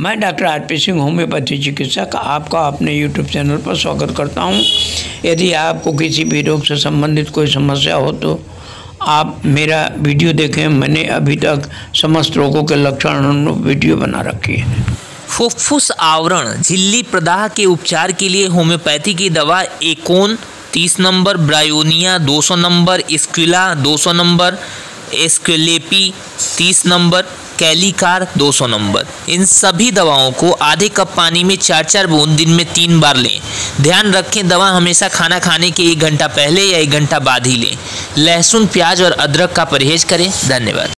मैं doctor R P Singh homeopathy चिकित्सक आपका अपने यूट्यूब चैनल पर स्वागत करता हूं। यदि आपको किसी भी रोग से संबंधित कोई समस्या हो तो आप मेरा वीडियो देखें। मैंने अभी तक समस्त रोगों के लक्षण वीडियो बना रखी है। फुफ्फुस आवरण झिल्ली प्रदाह के उपचार के लिए होम्योपैथी की दवा एकोन 30 नंबर, ब्रायोनिया 200 नंबर, स्क्रिला 200 नंबर, एस्क्लेपी 30 नंबर, कैलीकार 200 नंबर। इन सभी दवाओं को आधे कप पानी में 4-4 बूंद दिन में 3 बार लें। ध्यान रखें, दवा हमेशा खाना खाने के 1 घंटा पहले या 1 घंटा बाद ही लें। लहसुन, प्याज और अदरक का परहेज करें। धन्यवाद।